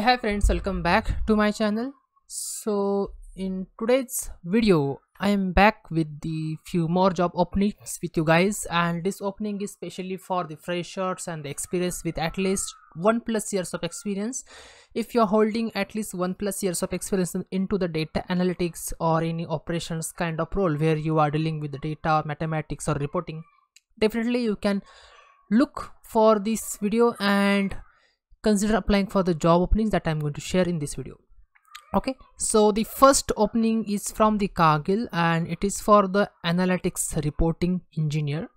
Hi friends, welcome back to my channel. So in today's video I am back with the few more job openings with you guys, and this opening is specially for the freshers and the experience with at least 1+ years of experience. If you're holding at least 1+ years of experience into the data analytics or any operations kind of role where you are dealing with the data, mathematics or reporting, definitely you can look for this video and consider applying for the job openings that I'm going to share in this video. Okay, so the first opening is from the Cargill and it is for the analytics reporting engineer.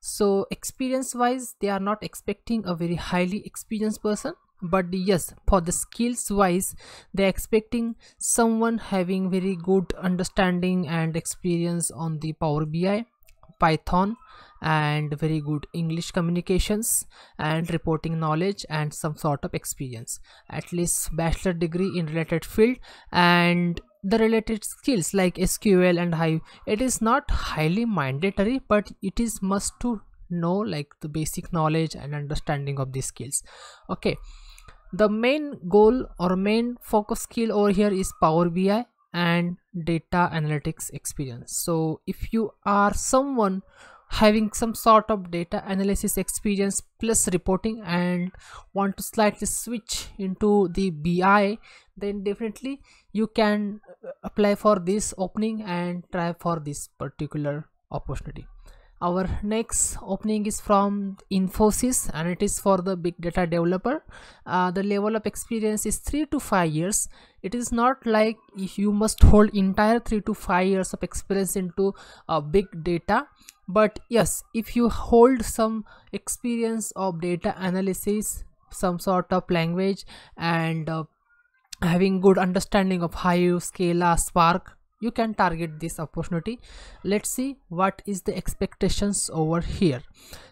So experience wise they are not expecting a very highly experienced person, but yes, for the skills wise they're expecting someone having very good understanding and experience on the Power BI, Python, and very good English communications and reporting knowledge and some sort of experience, at least bachelor degree in related field and the related skills like SQL and Hive. It is not highly mandatory, but it is must to know like the basic knowledge and understanding of these skills. Okay, the main goal or main focus skill over here is Power BI and data analytics experience. So if you are someone having some sort of data analysis experience plus reporting and want to slightly switch into the BI, then definitely you can apply for this opening and try for this particular opportunity. Our next opening is from Infosys and it is for the big data developer. The level of experience is 3 to 5 years. It is not like you must hold entire 3 to 5 years of experience into big data, but yes, if you hold some experience of data analysis, some sort of language, and having good understanding of Hive, Scala, Spark, you can target this opportunity. Let's see what is the expectations over here.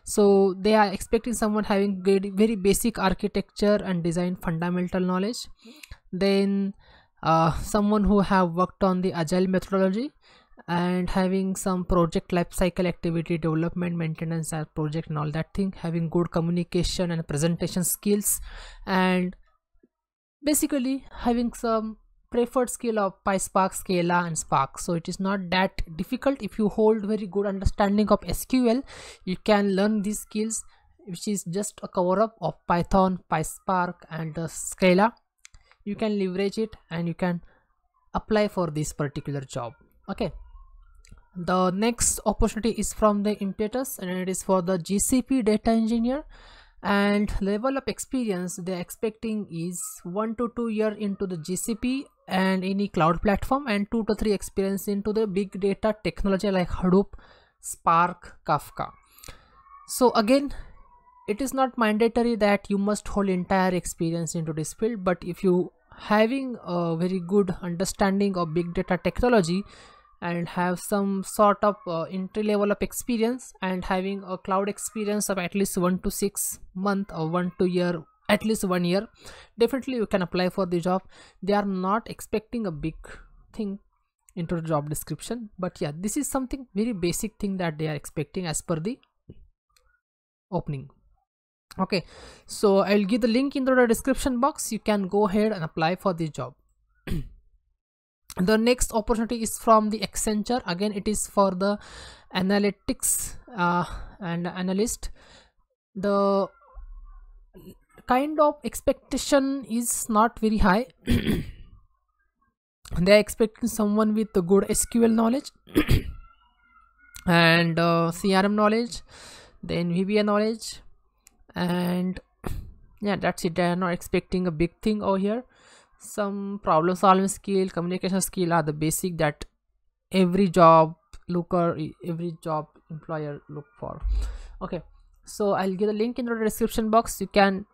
So they are expecting someone having very basic architecture and design fundamental knowledge, then someone who have worked on the agile methodology and having some project lifecycle activity, development, maintenance and project and all that thing, having good communication and presentation skills, and basically having some preferred skill of PySpark, Scala and Spark. So it is not that difficult. If you hold very good understanding of SQL, you can learn these skills, which is just a cover up of Python, PySpark and Scala. You can leverage it and you can apply for this particular job. Okay, the next opportunity is from the Impetus and it is for the GCP data engineer, and level of experience they're expecting is 1 to 2 year into the GCP and any cloud platform, and 2 to 3 experience into the big data technology like Hadoop, Spark, Kafka. So again, it is not mandatory that you must hold entire experience into this field, but if you having a very good understanding of big data technology and have some sort of entry level of experience and having a cloud experience of at least 1 to 6 months or 1 to 2 year, at least 1 year, definitely you can apply for the job. They are not expecting a big thing into the job description, but yeah, this is something very basic thing that they are expecting as per the opening. Okay, so I'll give the link into the description box. You can go ahead and apply for this job. The next opportunity is from the Accenture. Again, it is for the analytics and analyst. The kind of expectation is not very high. They are expecting someone with the good SQL knowledge and CRM knowledge, then VBA knowledge, and yeah, that's it. They are not expecting a big thing over here. Some problem solving skill, communication skill are the basic that every job employer look for. Okay, so I'll give the link in the description box. You can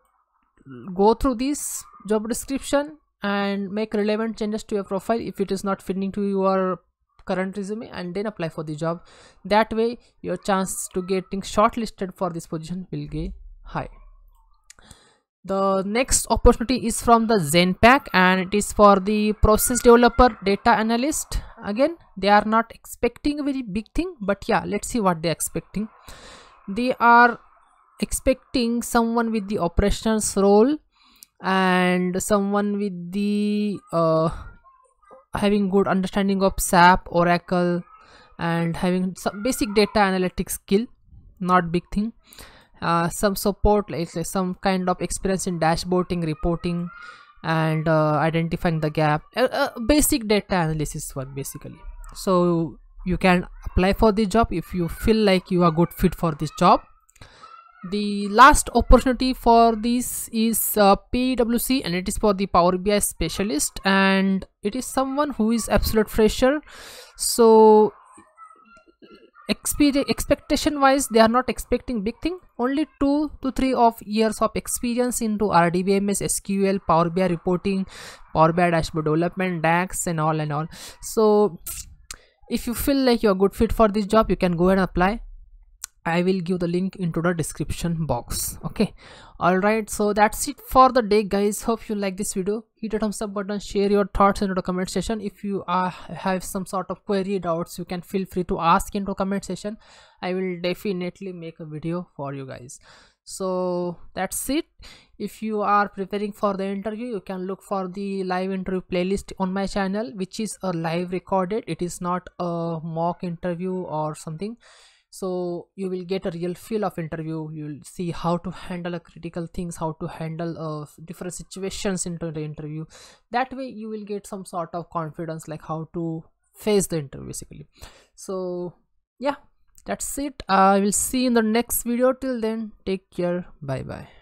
go through this job description and make relevant changes to your profile if it is not fitting to your current resume, and then apply for the job. That way your chance to getting shortlisted for this position will get high. The next opportunity is from the Zenpack and it is for the process developer data analyst. Again, they are not expecting a very big thing, but yeah, let's see what they're expecting. They are expecting someone with the operations role and someone with the having good understanding of SAP, Oracle, and having some basic data analytics skill, not big thing. Some support, like some kind of experience in dashboarding, reporting, and identifying the gap. Basic data analysis work basically. So you can apply for the job if you feel like you are good fit for this job. The last opportunity for this is PwC, and it is for the Power BI specialist, and it is someone who is absolute fresher. So expectation wise, they are not expecting big thing, only 2 to 3 years of experience into RDBMS, SQL, Power BI reporting, Power BI dashboard development, DAX, and all and all. So if you feel like you're a good fit for this job, you can go and apply. I will give the link into the description box. Okay, all right, so that's it for the day, guys. Hope you like this video. Hit a thumbs up button, share your thoughts into the comment section. If you have some sort of query, doubts, you can feel free to ask into comment section. I will definitely make a video for you guys. So that's it. If you are preparing for the interview, you can look for the live interview playlist on my channel, which is a live recorded. It is not a mock interview or something. So you will get a real feel of interview. You'll see how to handle critical things, how to handle different situations into the interview. That way you will get some sort of confidence, like how to face the interview basically. So yeah, that's it. I will see you in the next video. Till then, take care. Bye bye.